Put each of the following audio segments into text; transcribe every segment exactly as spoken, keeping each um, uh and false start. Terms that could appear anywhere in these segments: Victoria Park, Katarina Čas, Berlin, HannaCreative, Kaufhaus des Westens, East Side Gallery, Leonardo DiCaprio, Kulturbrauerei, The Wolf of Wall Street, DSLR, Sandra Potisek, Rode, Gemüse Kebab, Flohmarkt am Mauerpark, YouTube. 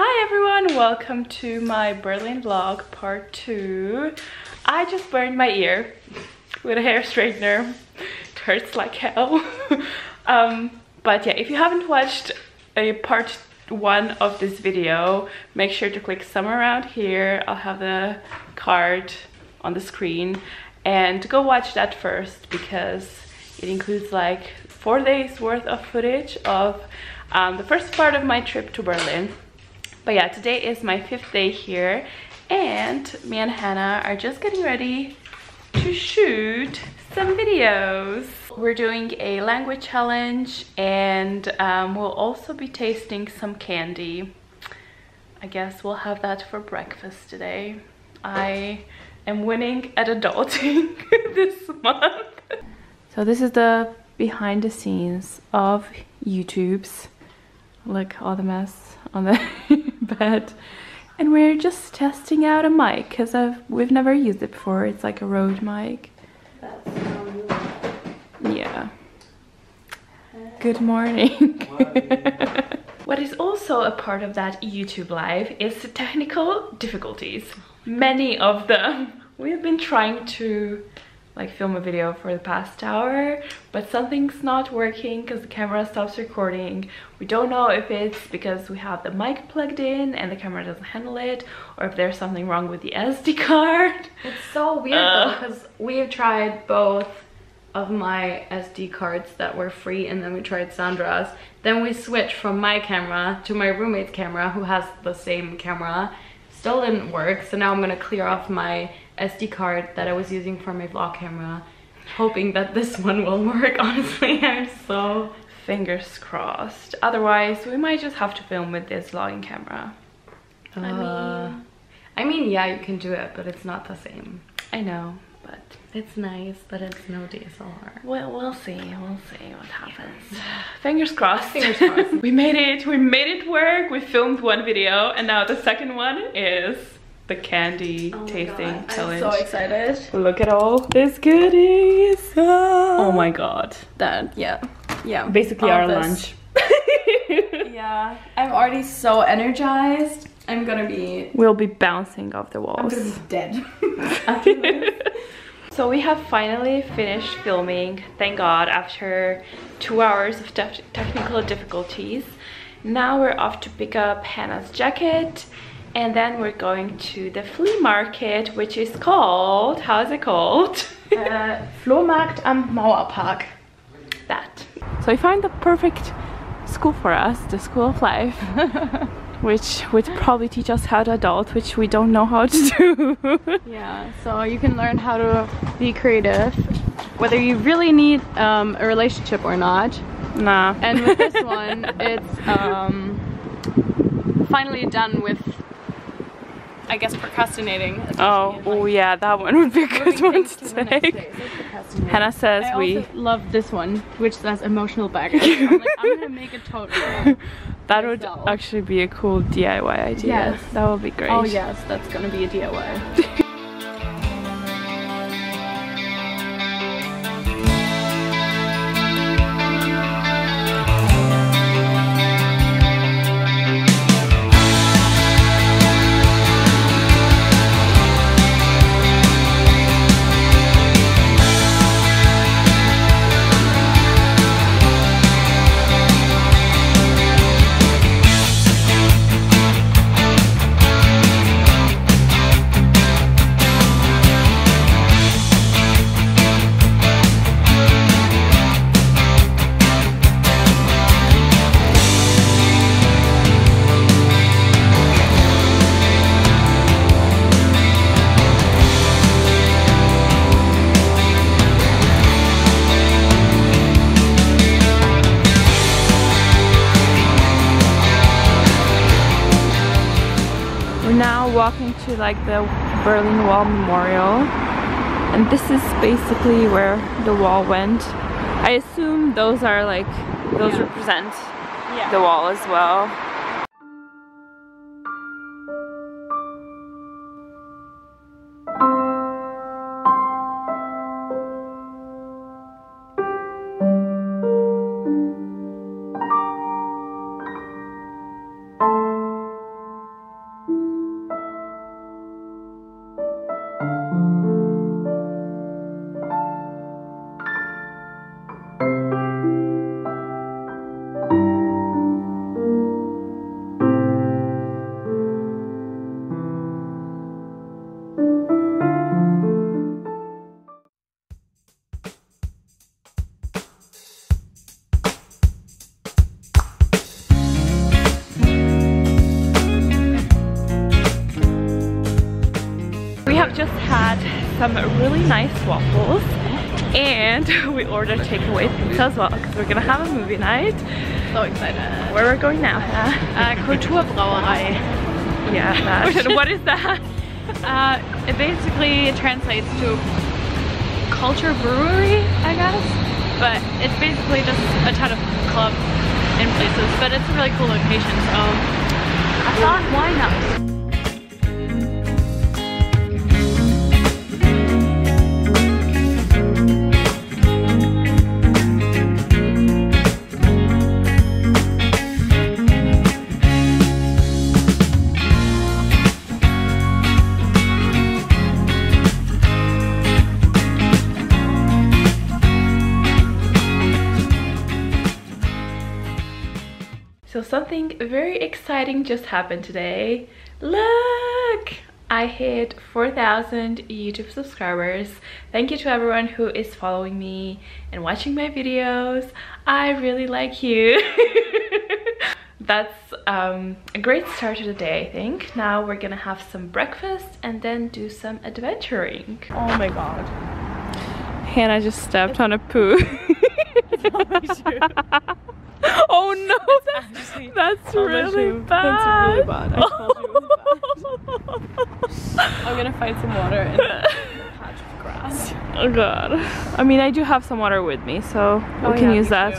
Hi everyone, welcome to my Berlin vlog part two. I just burned my ear with a hair straightener. It hurts like hell. um, but yeah, if you haven't watched a part one of this video, make sure to click somewhere around here. I'll have the card on the screen and go watch that first because it includes like four days worth of footage of um, the first part of my trip to Berlin. But yeah, today is my fifth day here and me and Hannah are just getting ready to shoot some videos. We're doing a language challenge and um, we'll also be tasting some candy. I guess we'll have that for breakfast today. I am winning at adulting this month. So this is the behind the scenes of YouTube's. Look, all the mess on the bed, and we're just testing out a mic because I've we've never used it before. It's like a Rode mic. That's how you are. Yeah. Good morning. What is also a part of that YouTube live is technical difficulties. Many of them. We've been trying to like film a video for the past hour, but something's not working because the camera stops recording. We don't know if it's because we have the mic plugged in and the camera doesn't handle it, or if there's something wrong with the S D card. It's so weird uh, though, because we have tried both of my S D cards that were free, and then we tried Sandra's. Then we switched from my camera to my roommate's camera, who has the same camera. Still didn't work, so now I'm gonna clear off my S D card that I was using for my vlog camera, hoping that this one will work. Honestly, I'm so fingers crossed. Otherwise, we might just have to film with this vlogging camera. Uh, I mean, I mean, yeah, you can do it, but it's not the same. I know, but it's nice, but it's no D S L R. Well, we'll see. We'll see what happens. Fingers crossed. Fingers crossed. We made it. We made it work. We filmed one video, and now the second one is the candy oh tasting god. challenge. I'm so excited. Look at all these goodies. Oh my god. That, yeah. Yeah. Basically all our lunch. Yeah. I'm already so energized. I'm gonna be... We'll be bouncing off the walls. I'm gonna be dead. So we have finally finished filming, thank god, after two hours of te technical difficulties. Now we're off to pick up Hannah's jacket. And then we're going to the flea market, which is called, how's it called? uh, Flohmarkt am Mauerpark. That. So I found the perfect school for us, the school of life, which would probably teach us how to adult, which we don't know how to do. Yeah, so you can learn how to be creative, whether you really need um, a relationship or not. Nah. And with this one, it's um, finally done with, I guess, procrastinating. Oh, oh like, yeah, that one would be a good one to, to take. Hannah says I we also love this one, which says emotional baggage. I'm like, I'm gonna make a tote. That would actually be a cool D I Y idea. Yes, that would be great. Oh yes, that's gonna be a D I Y. Walking to like the Berlin Wall Memorial, and this is basically where the wall went. I assume those are like those yeah. represent yeah. the wall as well. just had some really nice waffles and we ordered takeaway pizza as well because we're gonna have a movie night. So excited. Where we're going now, huh? Uh, Kulturbrauerei. Yeah, that. What is that? Uh, it basically translates to culture brewery, I guess. But it's basically just a ton of clubs and places, but it's a really cool location, so I thought, why not? So something very exciting just happened today. Look! I hit four thousand YouTube subscribers. Thank you to everyone who is following me and watching my videos. I really like you. That's um, a great start to the day, I think. Now we're gonna have some breakfast and then do some adventuring. Oh my god. Hannah just stepped on a poo. It's not Oh no, that's, actually, that's, really bad. that's really bad. I told you it was bad. I'm gonna find some water in the patch of grass. Oh god. I mean, I do have some water with me, so oh, we can yeah, use that.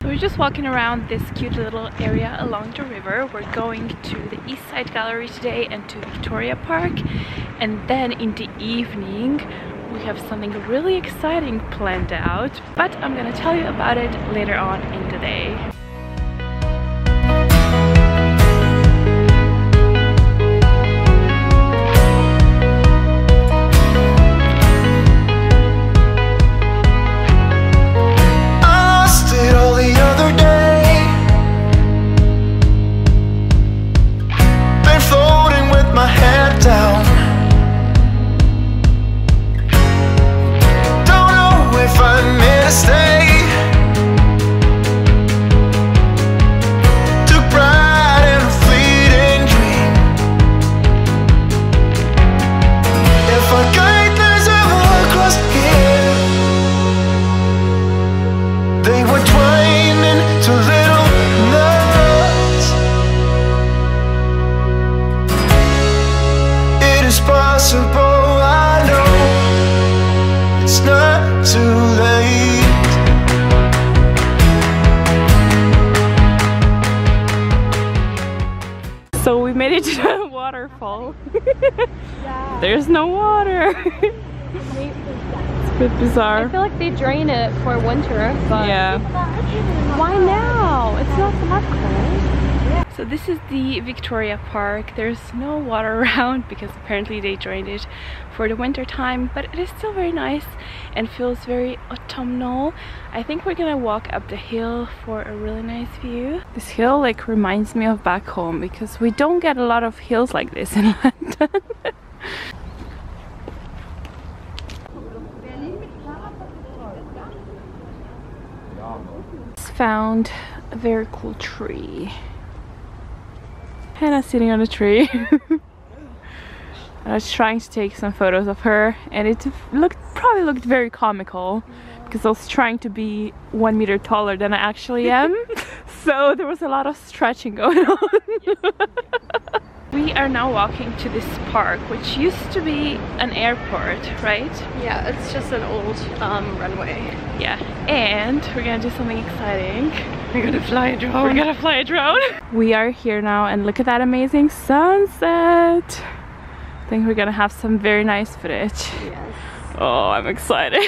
So we're just walking around this cute little area along the river. We're going to the East Side Gallery today and to Victoria Park. And then in the evening, we have something really exciting planned out, but I'm gonna tell you about it later on in the day. Yeah. There's no water. It's a bit bizarre. I feel like they drain it for winter, but yeah. Why now? It's not that cold. So this is the Victoria Park. There's no water around because apparently they drained it for the winter time, but it is still very nice and feels very autumnal. I think we're gonna walk up the hill for a really nice view. This hill like reminds me of back home because we don't get a lot of hills like this in London. Found a very cool tree. Hannah's sitting on a tree. I was trying to take some photos of her and it looked probably looked very comical because I was trying to be one meter taller than I actually am. So there was a lot of stretching going on. We are now walking to this park, which used to be an airport, right? Yeah, it's just an old um, runway. Yeah, and we're gonna do something exciting. We're gonna fly a drone. We're gonna fly a drone. We are here now and look at that amazing sunset. I think we're gonna have some very nice footage. Yes. Oh, I'm excited.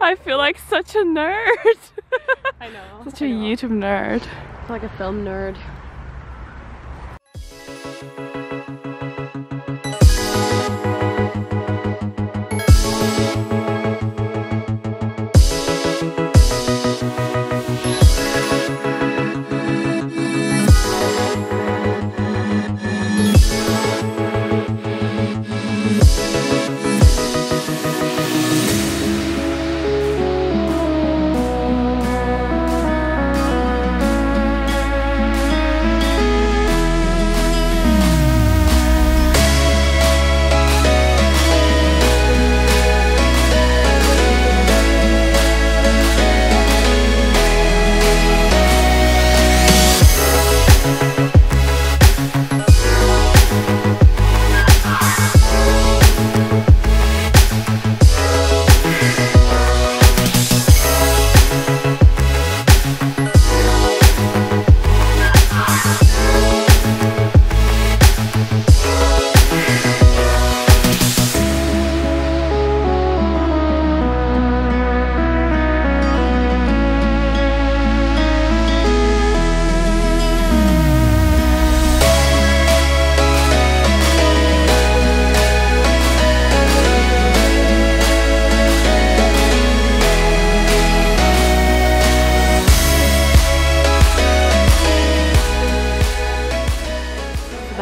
I feel like such a nerd. I know. Such a I know. YouTube nerd. I feel like a film nerd.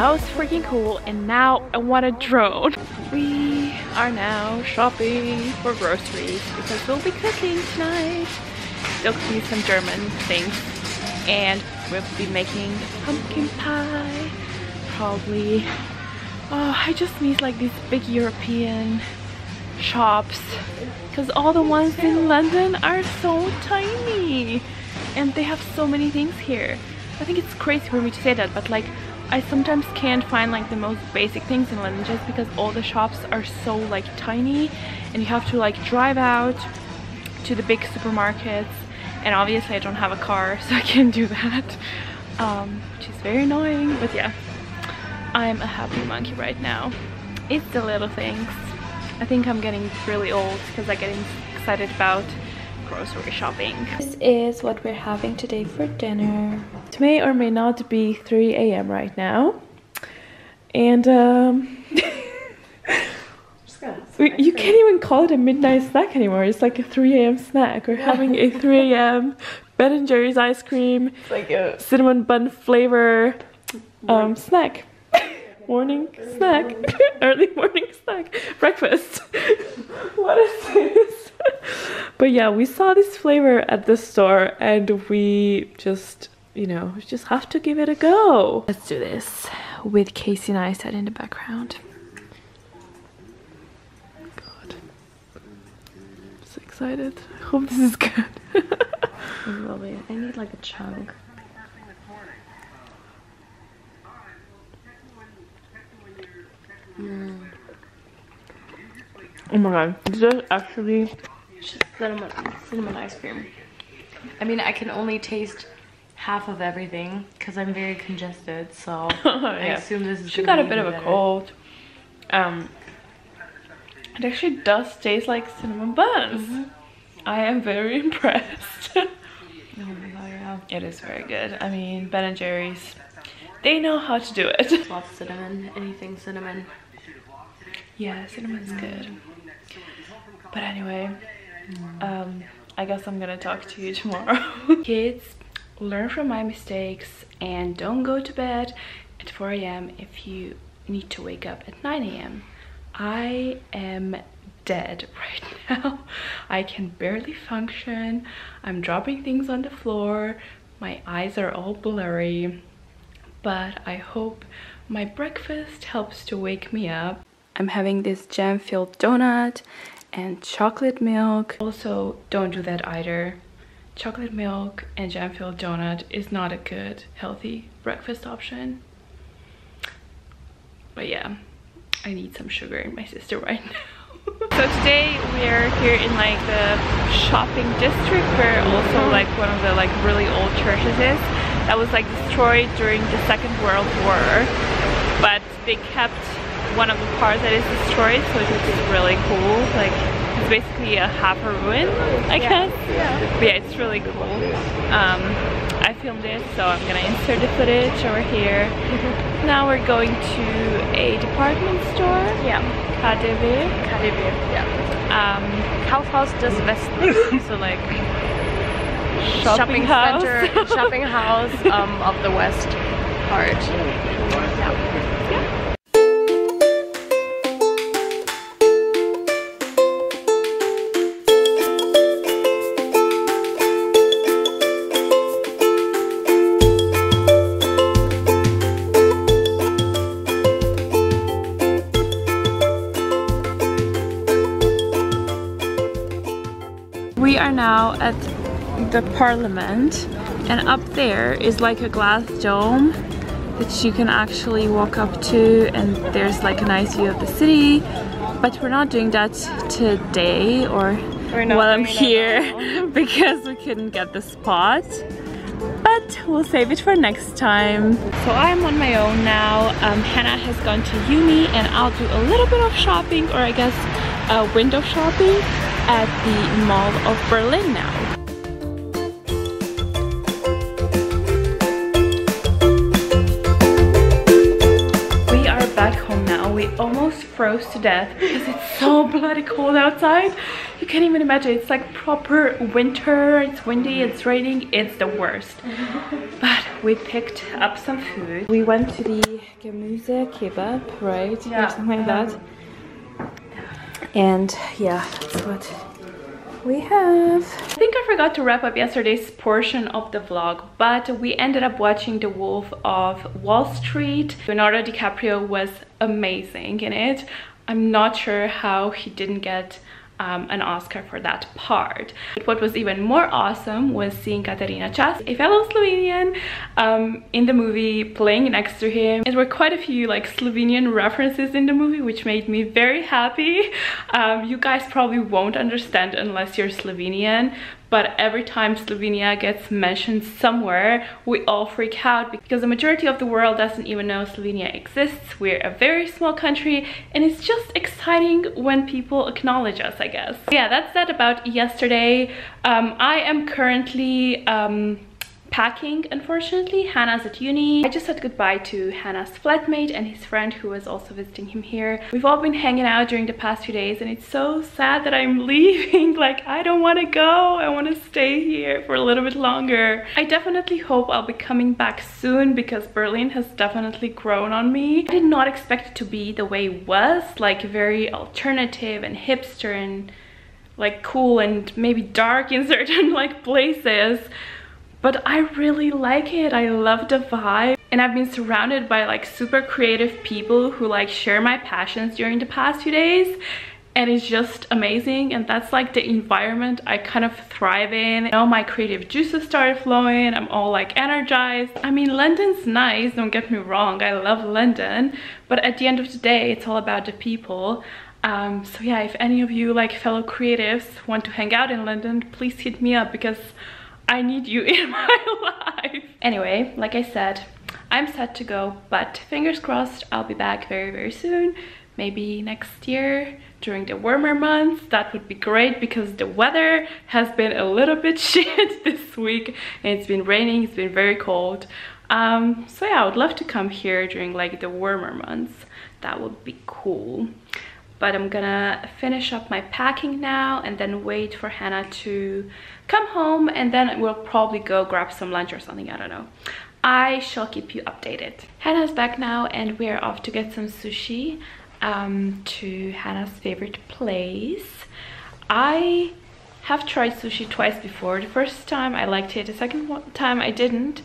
That was freaking cool, and now I want a drone. We are now shopping for groceries because we'll be cooking tonight. There'll be some German things, and we'll be making pumpkin pie, probably. Oh, I just miss like these big European shops, because all the ones in London are so tiny, and they have so many things here. I think it's crazy for me to say that, but like I sometimes can't find like the most basic things in London just because all the shops are so like tiny, and you have to like drive out to the big supermarkets, and obviously I don't have a car, so I can't do that, um, which is very annoying. But yeah, I'm a happy monkey right now. It's the little things. I think I'm getting really old because I'm getting excited about grocery shopping. This is what we're having today for dinner. It may or may not be three A M right now, and um, we, you can't even call it a midnight snack anymore. It's like a three A M snack. We're having a three A M Ben and Jerry's ice cream, it's like a cinnamon bun flavor um, snack. Morning snack, early morning snack, breakfast. What is this? But yeah, we saw this flavor at the store, and we just, you know, just have to give it a go. Let's do this with Casey and I sat in the background. God, I'm so excited. I hope this is good. I need like a chunk. Mm. Oh my god, this is actually cinnamon, cinnamon ice cream. I mean, I can only taste half of everything because I'm very congested, so yeah. I assume this is she got a bit of better. a cold. Um, it actually does taste like cinnamon buns. Mm-hmm. I am very impressed. Oh my god, yeah. It is very good. I mean, Ben and Jerry's, they know how to do it. Lots of cinnamon, anything cinnamon. Yeah, cinnamon's good. But anyway, mm. um, I guess I'm gonna talk to you tomorrow. Kids, learn from my mistakes and don't go to bed at four A M if you need to wake up at nine A M I am dead right now. I can barely function. I'm dropping things on the floor. My eyes are all blurry. But I hope my breakfast helps to wake me up. I'm having this jam-filled donut and chocolate milk. Also, don't do that either. Chocolate milk and jam-filled donut is not a good, healthy breakfast option. But yeah, I need some sugar in my system right now. So today we are here in like the shopping district where also like one of the like really old churches is. That was like destroyed during the Second World War, but they kept one of the parts that is destroyed, so this is really cool. Like it's basically a half a ruin, I yeah. guess. Yeah. But yeah, it's really cool. Um, I filmed it, so I'm gonna insert the footage over here. Now we're going to a department store. Yeah. K D W. K D W. Yeah. Um, Kaufhaus des Westens. So like. Shopping, shopping house. Center, shopping house um, of the West part. Yeah. Yeah. We are now at the Parliament, and up there is like a glass dome that you can actually walk up to, and there's like a nice view of the city. But we're not doing that today or while I'm here because we couldn't get the spot, but we'll save it for next time. So I'm on my own now. um, Hannah has gone to uni, and I'll do a little bit of shopping, or I guess uh, window shopping at the Mall of Berlin now. Almost froze to death because it's so bloody cold outside. you can't even imagine. It's like proper winter, it's windy, it's raining, it's the worst. But we picked up some food. We went to the Gemüse Kebab, right? Yeah. Or something like that. And yeah, that's what we have. I think I forgot to wrap up yesterday's portion of the vlog, but we ended up watching The Wolf of Wall Street. Leonardo DiCaprio was amazing in it. I'm not sure how he didn't get um, an Oscar for that part. But what was even more awesome was seeing Katarina Čas, a fellow Slovenian, um, in the movie, playing next to him. There were quite a few like Slovenian references in the movie, which made me very happy. Um, you guys probably won't understand unless you're Slovenian, but every time Slovenia gets mentioned somewhere, we all freak out because the majority of the world doesn't even know Slovenia exists. We're a very small country, and it's just exciting when people acknowledge us, I guess. Yeah, that's that about yesterday. Um, I am currently um, packing, unfortunately. Hannah's at uni. I just said goodbye to Hannah's flatmate and his friend who was also visiting him here. We've all been hanging out during the past few days, and it's so sad that I'm leaving. Like, I don't want to go. I want to stay here for a little bit longer. I definitely hope I'll be coming back soon because Berlin has definitely grown on me. I did not expect it to be the way it was, like very alternative and hipster and like cool and maybe dark in certain like places. But I really like it. I love the vibe. And I've been surrounded by like super creative people who like share my passions during the past few days. And it's just amazing. And that's like the environment I kind of thrive in. Now my creative juices started flowing. I'm all like energized. I mean, London's nice, don't get me wrong. I love London. But at the end of the day, it's all about the people. Um, so yeah, if any of you like fellow creatives want to hang out in London, please hit me up because I need you in my life. Anyway, like I said, I'm set to go, but fingers crossed I'll be back very, very soon. Maybe next year during the warmer months. That would be great because the weather has been a little bit shit this week. And it's been raining, it's been very cold. Um, so yeah, I would love to come here during like the warmer months. That would be cool. But I'm gonna finish up my packing now and then wait for Hannah to come home, and then we'll probably go grab some lunch or something, I don't know. I shall keep you updated. Hannah's back now and we're off to get some sushi um, to Hannah's favorite place. I have tried sushi twice before. The first time I liked it, the second time I didn't.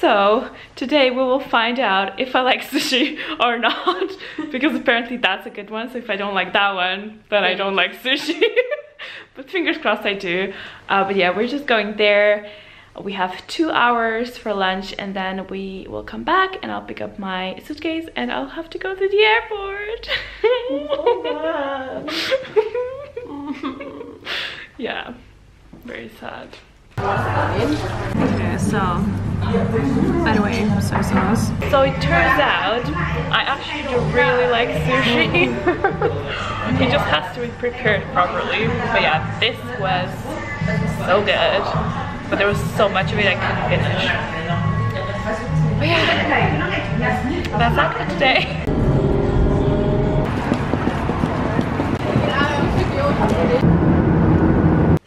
So today we will find out if I like sushi or not, because apparently that's a good one. So if I don't like that one, then I don't like sushi. But fingers crossed I do. Uh, but yeah, we're just going there. We have two hours for lunch and then we will come back and I'll pick up my suitcase and I'll have to go to the airport. Oh, yeah, very sad. Okay, so by the way, soy sauce. So it turns out I actually do really like sushi. It just has to be prepared properly. But yeah, this was so good. But there was so much of it I couldn't finish. But yeah, that's not good today.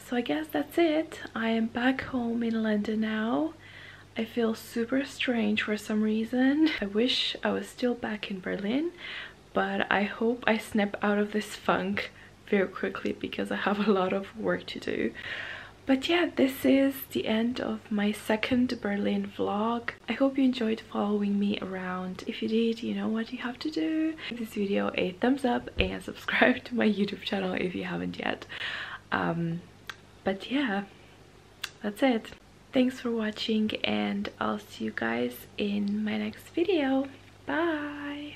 So I guess that's it. I am back home in London now. I feel super strange for some reason. I wish I was still back in Berlin, but I hope I snap out of this funk very quickly because I have a lot of work to do. But yeah, this is the end of my second Berlin vlog. I hope you enjoyed following me around. If you did, you know what you have to do. Give this video a thumbs up and subscribe to my YouTube channel if you haven't yet. Um, But yeah, that's it. Thanks for watching and I'll see you guys in my next video. Bye!